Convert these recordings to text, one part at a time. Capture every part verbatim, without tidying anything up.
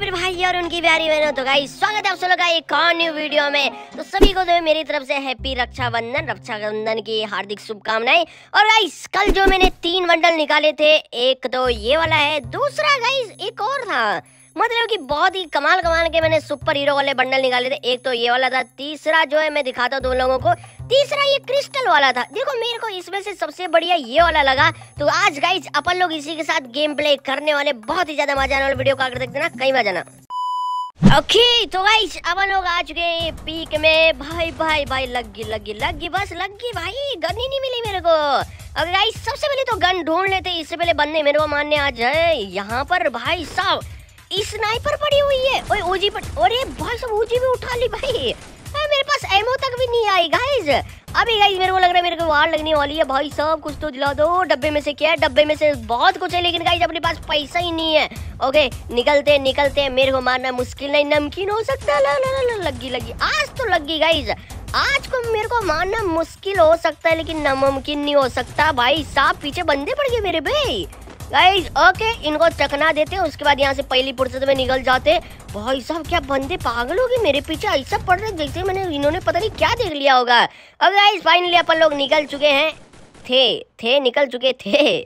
मेरे प्यारे भाई और उनकी प्यारी बहनों, तो गाइस स्वागत है आप सब लोग का एक और न्यू वीडियो में। तो सभी को जो मेरी तरफ से हैप्पी रक्षाबंधन रक्षाबंधन की हार्दिक शुभकामनाएं। और गाइस कल जो मैंने तीन बंडल निकाले थे, एक तो ये वाला है, दूसरा गाइस एक और था, मतलब कि बहुत ही कमाल कमाल के मैंने सुपर हीरो वाले बंडल निकाले थे। एक तो ये वाला था, तीसरा जो है मैं दिखाता हूँ तुम लोगों को, तीसरा ये क्रिस्टल वाला था। देखो मेरे को इसमें से सबसे बढ़िया ये वाला लगा। तो आज गाइज अपन लोग इसी के साथ गेम प्ले करने वाले, बहुत ही ज्यादा मजा आने वाला। वीडियो का आकर देखते ना, कहीं मजा ना। ओके okay, तो गाइस अपन लोग आ चुके हैं पीक में। भाई भाई भाई लगी लगी लगी बस लगी भाई, गन ही नहीं मिली मेरे को। अगर गाइस सबसे पहले तो गन ढूंढ लेते हैं। इससे पहले बंदे मेरे को मानने आ जाए। यहाँ पर भाई साहब स्नाइपर पड़ी हुई है। ओए ओजी पर, अरे भाई सब ओजी भी उठा ली भाई। मेरे पास एमओ तक भी नहीं आई गाइज। अभी गाइज मेरे को लग रहा है मेरे को वार लगने वाली है। भाई साहब कुछ तो दिला दो। डब्बे में से क्या है, डब्बे में से बहुत कुछ है, लेकिन गाइज अपने पास पैसा ही नहीं है। ओके निकलते निकलते, मेरे को मारना मुश्किल नहीं, नमकीन हो सकता है। ला, ला, ला, ला, लगी लगी आज तो लगी गाइज। आज को मेरे को मारना मुश्किल हो सकता है, लेकिन नामुमकिन नहीं हो सकता। भाई साहब पीछे बंदे पड़ गए मेरे भाई। गाइज ओके इनको चकना देते हैं, उसके बाद यहाँ से पहली फुर्सत में निकल जाते हैं। भाई साहब क्या बंदे पागल हो गए, मेरे पीछे ऐसा पड़ रहे, देखते मैंने इन्होंने पता नहीं क्या देख लिया होगा। अब गाइज फाइनली अपन लोग निकल चुके हैं थे थे निकल चुके थे।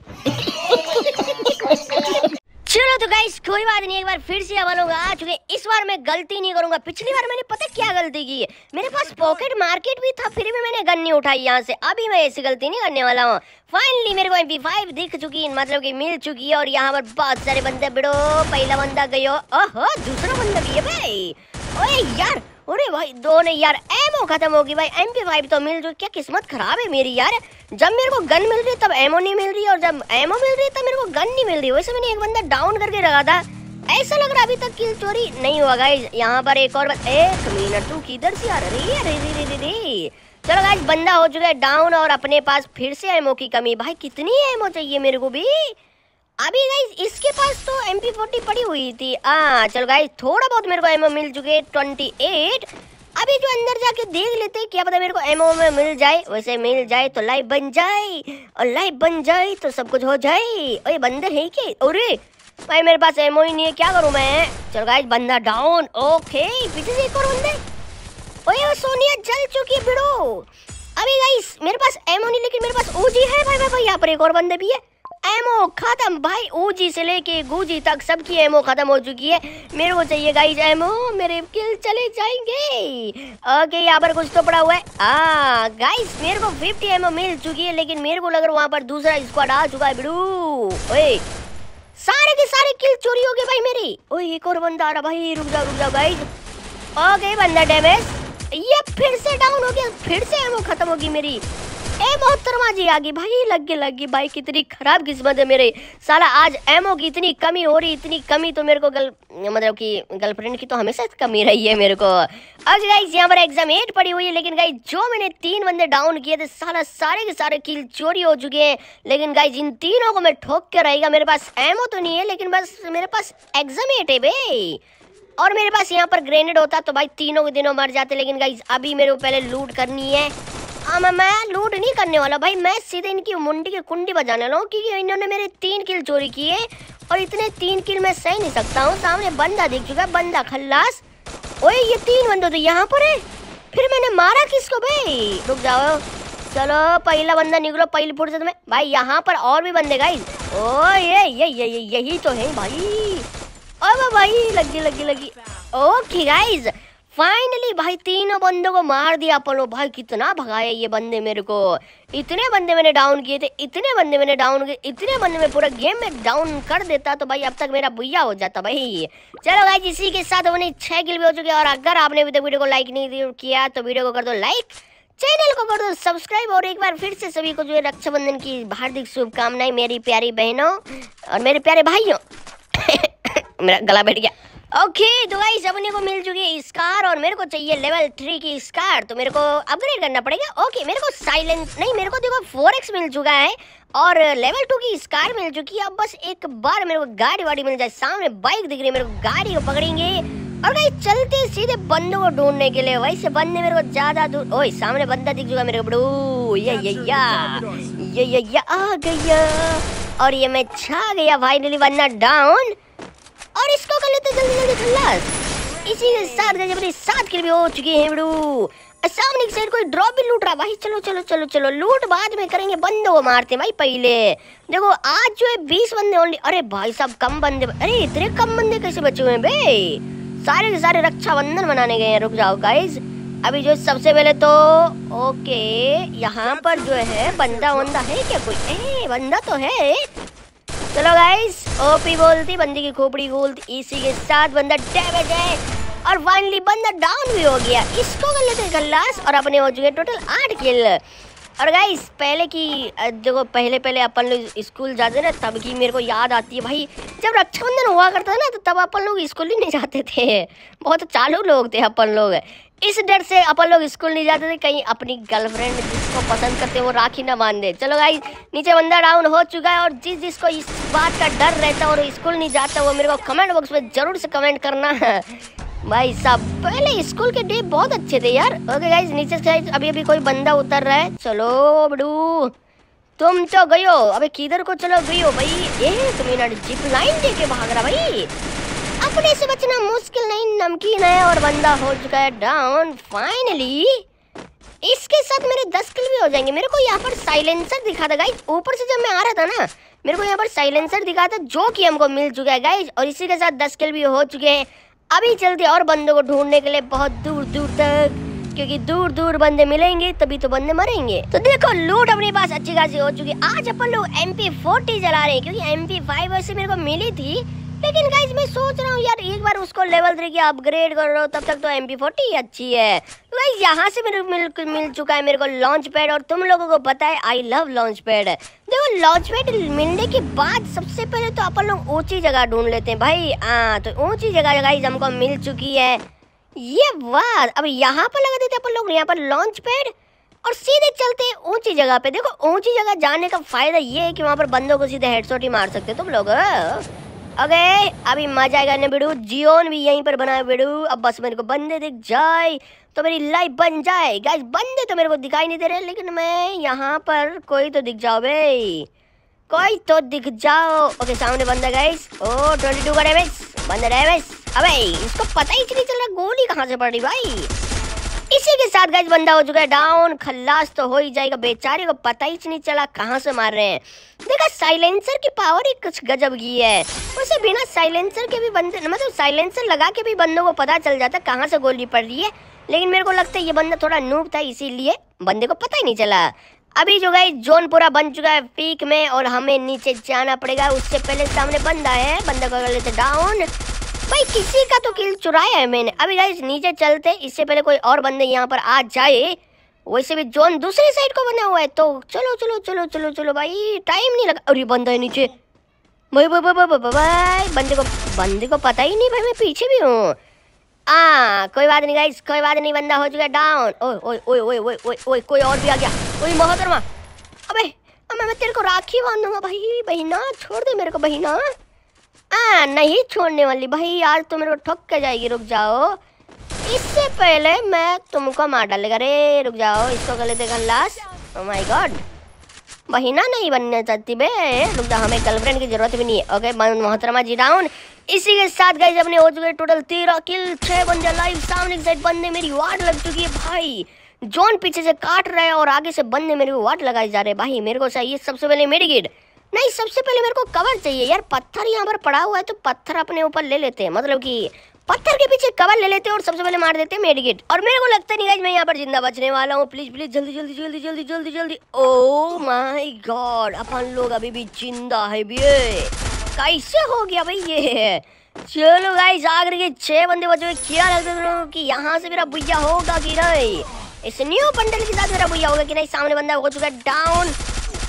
चलो तो गाइज कोई बात नहीं, एक बार फिर से अपन लोग आ चुके। इस बार मैं गलती नहीं करूंगा। पिछली बार मैंने पता क्या गलती की है, मेरे पास पॉकेट मार्केट भी था, फिर भी मैंने गन नहीं उठाई यहाँ से। अभी मैं ऐसी गलती नहीं करने वाला हूँ। फाइनली मेरे को एम पी फाइव दिख चुकी, मतलब कि मिल चुकी है। और यहाँ पर बहुत सारे बंदे, बिड़ो पहला बंदा गई हो, ओहो दूसरा बंदा भी है भाई। ओए यार, अरे भाई दोनों यार एमओ खत्म होगी भाई। एम पी फाइव तो मिल रही, क्या किस्मत खराब है मेरी यार। जब मेरे को गन मिल रही तब एमओ नहीं मिल रही, और जब एमओ मिल रही तब मेरे को गन नहीं मिल रही। वैसे मैंने एक बंदा डाउन करके रखा था, ऐसा लग रहा अभी तक किल चोरी नहीं हुआ गाइज। यहाँ पर एक और बस, एक मिनट तू किधर से आ रही है। चलो गाइज बंदा हो चुका है डाउन, और अपने पास फिर से एमओ की कमी। भाई कितनी एमओ चाहिए मेरे को भी। अभी गाइज इसके पास तो एम पी फोर्टी पड़ी हुई थी। हाँ चलो गाइज थोड़ा बहुत मेरे को एमओ मिल चुके अट्ठाईस। अभी जो अंदर जाके देख लेते हैं, क्या पता मेरे को एमओ में मिल जाए। वैसे मिल जाए तो लाइफ बन जाए, और लाइफ बन जाए तो सब कुछ हो जाए। और ये बंदर है क्या, अरे भाई मेरे पास एमओ ही नहीं है, क्या करूँ मैं। चलो गाइज बंदा डाउन। ओके पीछे से एक और बंदे, ओए सोनिया जल चुकी है भिड़ो। अभी गाइज मेरे पास एमओ नहीं, लेकिन मेरे पास ओजी है। भाई भाई भाई यहाँ पर एक और बंदे भी है। एमओ खत्म भाई, ओजी से लेके गुजी तक सबकी एमओ खत्म हो चुकी है। मेरे को चाहिए गाइज एमओ, मेरे किल चले जाएंगे। ओके यहाँ पर कुछ तो पड़ा हुआ है। आ गाइज मेरे को फिफ्टी एमओ मिल चुकी है, लेकिन मेरे को लग रहा है वहाँ पर दूसरा स्क्वाड आ चुका है। बिड़ू ओए सारे के सारे किल चोरी हो गए भाई मेरी। ओए एक और बंदा आ रहा भाई, रुक जाओ रुक जाओ गाइज। ओके बंदा डैमेज, ये फिर से डाउन हो गया, फिर से एमओ खत्म होगी मेरी। ए मोहतरमा जी आ गई भाई, लग गई लग गई भाई। कितनी खराब किस्मत है मेरे साला, आज एमओ की इतनी कमी हो रही, इतनी कमी। तो मेरे को गल मतलब कि गर्लफ्रेंड की तो हमेशा कमी रही है मेरे को। आज गाइज यहाँ पर एग्जाम एट पड़ी हुई है, लेकिन गाइज जो मैंने तीन बंदे डाउन किए थे साला सारे के सारे किल चोरी हो चुके हैं। लेकिन गाइज इन तीनों को मैं ठोक के रहेगा। मेरे पास एमओ तो नहीं है, लेकिन बस मेरे पास एग्जाम एट है भाई। और मेरे पास यहाँ पर ग्रेनेड होता तो भाई तीनों के तीनों मर जाते। लेकिन गाइज अभी मेरे को पहले लूट करनी है। आ, मैं, मैं लूट नहीं करने वाला भाई, मैं सीधे इनकी मुंडी की कुंडी बजाने वाला हूँ, क्योंकि इन्होंने मेरे तीन किल चोरी किए, और इतने तीन किल मैं सह नहीं सकता हूँ। सामने बंदा दिख चुका, बंदा खल्लास। ओए ये तीन बंदे तो यहाँ पर है, फिर मैंने मारा किसको भाई। रुक जाओ, चलो पहला बंदा निकलो पहली फुर्सत में। भाई यहाँ पर और भी बंदे गाइस। ओ ये ये ये यही तो है भाई। ओ भाई लगी लगी लगी। ओके गाइज फाइनली भाई तीनों बंदों को मार दिया अपन लोग। भाई कितना भगाया ये बंदे मेरे को। इतने बंदे मैंने डाउन किए थे, इतने बंदे मैंने डाउन किए, इतने बंदे मैं पूरा गेम में डाउन कर देता तो भाई अब तक मेरा बुइया हो जाता भाई। चलो गाइस इसी के साथ अपने छह किल भी हो चुके हैं। और अगर आपने अभी तक वीडियो को लाइक नहीं किया तो वीडियो को कर दो लाइक, चैनल को कर दो सब्सक्राइब। और एक बार फिर से सभी को जो है रक्षाबंधन की हार्दिक शुभकामनाएं मेरी प्यारी बहनों और मेरे प्यारे भाइयों। मेरा गला बैठ गया। ओके okay, तो गाइस अपने को मिल चुकी है स्कार, और मेरे को चाहिए लेवल थ्री की स्कार, तो मेरे को अपग्रेड करना पड़ेगा। ओके okay, मेरे को साइलेंट नहीं, मेरे को देखो फोर एक्स मिल चुका है और लेवल टू की स्कार मिल चुकी है। अब बस एक बार मेरे को गाड़ी वाड़ी मिल जाए। सामने बाइक दिख रही है मेरे को, गाड़ी को पकड़ेंगे और गाइस चलते सीधे बंदों को ढूंढने के लिए। वैसे बंदे मेरे को ज्यादा दूर, ओए सामने बंदा दिख चुका मेरे को। ये ये ये ये ये आ गया, और ये मैं छा गया। फाइनली बंदा डाउन, और इसको कर लेते जल्दी जल्दी खल्लास। इसी के साथ गए अपने सात किल भी हो चुके हैं बिडू। सामने की साइड कोई ड्रॉप भी लूट रहा भाई। चलो चलो चलो चलो लूट बाद में करेंगे, बंदों को मारते भाई पहले। देखो आज जो है बीस बंदे ओनली। अरे भाई साहब कम बंदे, अरे इतने कम बंदे कैसे बचे हुए हैं भाई। सारे के सारे रक्षाबंधन मनाने गए हैं। रुक जाओ गाइज, अभी जो सबसे पहले तो ओके यहाँ पर जो है बंदा वंदा है क्या कोई? ए बंदा तो है। चलो गाइज ओपी बोलती बंदी की खोपड़ी बोलती। इसी के साथ बंदा डैमेज है और फाइनली बंदा डाउन भी हो गया। इसको कर लेते गल्लास और अपने हो चुके टोटल आठ किल। और गाइस पहले की देखो पहले पहले अपन लोग स्कूल जाते ना तब की मेरे को याद आती है भाई। जब रक्षाबंधन हुआ करता ना तो तब अपन लोग स्कूल ही नहीं जाते थे। बहुत चालू लोग थे अपन लोग। इस डर से अपन लोग स्कूल नहीं जाते थे कहीं अपनी गर्लफ्रेंड जिसको पसंद करते वो राखी ना बांध दे। चलो गाइस नीचे बंदा डाउन हो चुका है और जिस जिसको इस बात का डर रहता है और स्कूल नहीं जाता वो मेरे को कमेंट बॉक्स में जरूर से कमेंट करना। भाई साहब पहले स्कूल के डे बहुत अच्छे थे यार। ओके गाइस नीचे से अभी अभी कोई बंदा उतर रहा है। चलो बडू तुम तो गई हो, अबे किधर को चलो गई हो भाई। ये तुम इन्हें जिप लाइन दे के भाग रहा भाई। अपने से बचना मुश्किल नहीं नमकीन है। और बंदा हो चुका है डाउन फाइनली। इसके साथ मेरे दस किल भी हो जाएंगे। मेरे को यहाँ पर साइलेंसर दिखा था गाइस, ऊपर से जब मैं आ रहा था ना मेरे को यहाँ पर साइलेंसर दिखा था जो कि हमको मिल चुका है गाइस। और इसी के साथ दस किल भी हो चुके हैं। अभी चलते और बंदों को ढूंढने के लिए बहुत दूर दूर तक, क्योंकि दूर दूर बंदे मिलेंगे तभी तो बंदे मरेंगे। तो देखो लूट अपने पास अच्छी खासी हो चुकी है। आज अपन लोग एम पी फोर्टी चला रहे हैं क्योंकि एम पी फाइव वैसे मेरे को मिली थी, लेकिन गाइस मैं सोच रहा हूँ यार एक बार उसको लेवल थ्री की अपग्रेड कर रहा हूँ तब तक तो एम पी फोर्टी ही अच्छी है। तो गाइस यहाँ से मेरे मिल मिल चुका है मेरे को लॉन्च पैड। और तुम लोगों को पता है आई लव लॉन्च पैड। देखो लॉन्च पैड मिलने के बाद सबसे पहले तो अपन लोग ऊंची जगह ढूंढ लेते हैं भाई। हाँ तो ऊंची जगह गाइस हमको मिल चुकी है। ये बात अब यहाँ पर लगा देते अपन लोग यहाँ पर लॉन्च पैड और सीधे चलते हैं ऊंची जगह पे। देखो ऊंची जगह जाने का फायदा ये है कि वहाँ पर बंदों को सीधे हेडशॉट ही मार सकते तुम लोग। अगे अभी मजा आएगा ना बिडू। जियोन भी यहीं पर बनाया बिडू। अब बस मेरे को बंदे दिख जाए तो मेरी लाइफ बन जाए। गाइस बंदे तो मेरे को दिखाई नहीं दे रहे लेकिन मैं यहाँ पर कोई तो दिख जाओ भाई, कोई तो दिख जाओ। ओके सामने बंदा गाइस। ओ ट्वेंटी टू का डैमेज, बंदा डैमेज। अबे इसको पता ही नहीं चल रहा गोली कहाँ से पड़ रही भाई। इसी के साथ गाइस बंदा हो चुका है डाउन। खल्लास तो हो ही जाएगा, बेचारे को पता ही नहीं चला कहाँ से मार रहे हैं। देखा साइलेंसर की पावर ही कुछ गजब की है। उसे बिना साइलेंसर के भी बंदे मतलब साइलेंसर लगा के भी बंदों को पता चल जाता कहाँ से गोली पड़ रही है, लेकिन मेरे को लगता है ये बंदा थोड़ा नूब था इसीलिए बंदे को पता ही नहीं चला। अभी जो गाइस जोन पूरा बन चुका है पीक में और हमें नीचे जाना पड़ेगा। उससे पहले सामने बंदा है, बंदा को कर लेते डाउन भाई। किसी का तो किल चुराया है मैंने। अभी गाइस नीचे चलते इससे पहले कोई और बंदे यहाँ पर आ जाए। वैसे भी जोन दूसरी साइड को बना हुआ है तो चलो चलो चलो चलो चलो भाई टाइम नहीं लगा। अरे बंदा है नीचे भाई। भाई भाई भाई भाई बंदे को बंदे को पता ही नहीं भाई मैं पीछे भी हूँ। आ कोई बात नहीं गाइस, कोई बात नहीं। बंदा हो चुका है डाउन। ओए ओए ओए ओए ओए ओए ओए कोई और भी आ गया। ओए मोहतरमा अबे अब मैं तेरे को राखी बांधूंगा भाई। बहना छोड़ दे मेरे को बहना। आ, नहीं छोड़ने वाली भाई, आज तो मेरे को ठोक के जाएगी। रुक जाओ इससे पहले मैं तुमको मार डालेगा। अरे रुक जाओ इसको कर लेते गल्लास। ओह माय गॉड बहिना नहीं बनना चाहती बे। रुक जाओ हमें गर्लफ्रेंड की जरूरत भी नहीं है। ओके मोहतरमा जी डाउन। इसी के साथ गाइस अपने हो चुके टोटल तेरह किल, छः बंदे लाइव। सामने की साइड बंदे मेरी वाट लग चुकी है भाई। जोन पीछे से काट रहे हैं और आगे से बंदे मेरे को वाट लगाए जा रहे हैं भाई। मेरे को चाहिए सबसे पहले मेडिकेट, नहीं सबसे पहले मेरे को कवर चाहिए यार। पत्थर यहाँ पर पड़ा हुआ है तो पत्थर अपने ऊपर ले लेते हैं, मतलब कि पत्थर के पीछे कवर ले लेते हैं और सबसे पहले मार देते हैं मेडिकेट। और मेरे को लगता नहीं गाइस मैं यहाँ पर जिंदा बचने वाला हूँ। प्लीज प्लीज जल्दी जल्दी जल्दी जल्दी जल्दी जल्दी। ओह माय गॉड अपन लोग अभी भी जिंदा है भी। कैसे हो गया भाई ये। चलो गाइस आखिर के छह बंदे बचे हुए। क्या लगता है कि यहाँ से मेरा भैया होगा कि नहीं, इस न्यू पंडल के साथ मेरा भैया होगा कि नहीं। सामने बंदा हो चुका है डाउन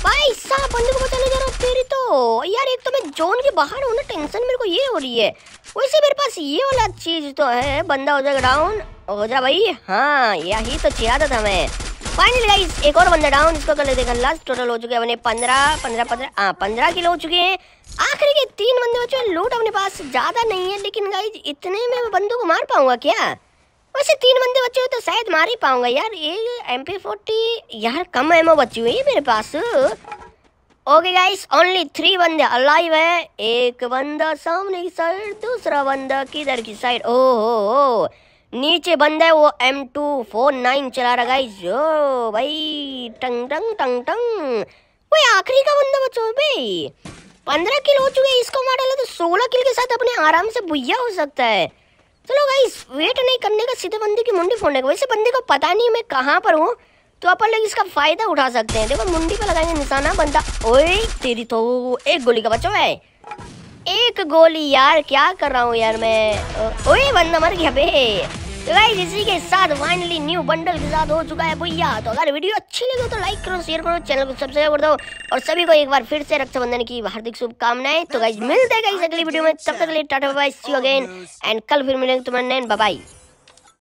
भाई साहब। बंदे को चले जा रहा तेरी तो यार। एक तो मैं जोन के बाहर हूँ ना, टेंशन मेरे को ये हो रही है। वैसे मेरे पास ये वाला चीज तो है। बंदा हो जाएगा डाउन, हो जा भाई। हाँ यही तो चाहता था मैं। फाइनली गाइस एक और बंदा डाउन, इसको कर लेते गल्लास। टोटल हो चुके अपने पंद्रह पंद्रह पंद्रह पंद्रह किलो हो चुके हैं। आखिरी के तीन बंदे हो चुके। लूट अपने पास ज्यादा नहीं है लेकिन गाइस इतने में बंदों को मार पाऊंगा क्या? वैसे तीन बंदे बचे हुए तो शायद मार ही पाऊंगा यार। ये एम पी फोर्टी यार कम एमओ बची हुई है मेरे पास। ओके गाइस, ओनली थ्री बंदे अलाइव है। एक बंदा सामने की साइड, दूसरा बंदा किधर की साइड। ओ हो हो, नीचे बंदा है वो एम टू फोर नाइन चला रहा गाइस। ओ भाई टंग टंग टंग टंग, कोई आखिरी का बंदा बचो भाई। पंद्रह किल हो चुके हैं, इसको मार डाला तो सोलह किल के साथ अपने आराम से भुइया हो सकता है। चलो गाइस, वेट नहीं करने का, सीधे बंदे की मुंडी फोड़ने का। वैसे बंदे को पता नहीं मैं कहाँ पर हूँ, तो अपन लोग इसका फायदा उठा सकते हैं। देखो मुंडी पे लगाएंगे निशाना, बंदा ओए तेरी तो एक गोली का बचा है, एक गोली। यार क्या कर रहा हूँ यार मैं, ओए बंदा मर गया बे। तो गाइस इसी के साथ फाइनली न्यू बंडल के साथ हो चुका है भैया। तो अगर वीडियो अच्छी लगे तो लाइक करो, शेयर करो, चैनल को सब्सक्राइब कर दो, और सभी को एक बार फिर से रक्षाबंधन की हार्दिक शुभकामनाएं। तो गाइस मिलते हैं गाइस अगली वीडियो में, तब तक के लिए tata bye bye, see you again and कल फिर मिलेंगे तुम्हारे नैन, बाय बाय।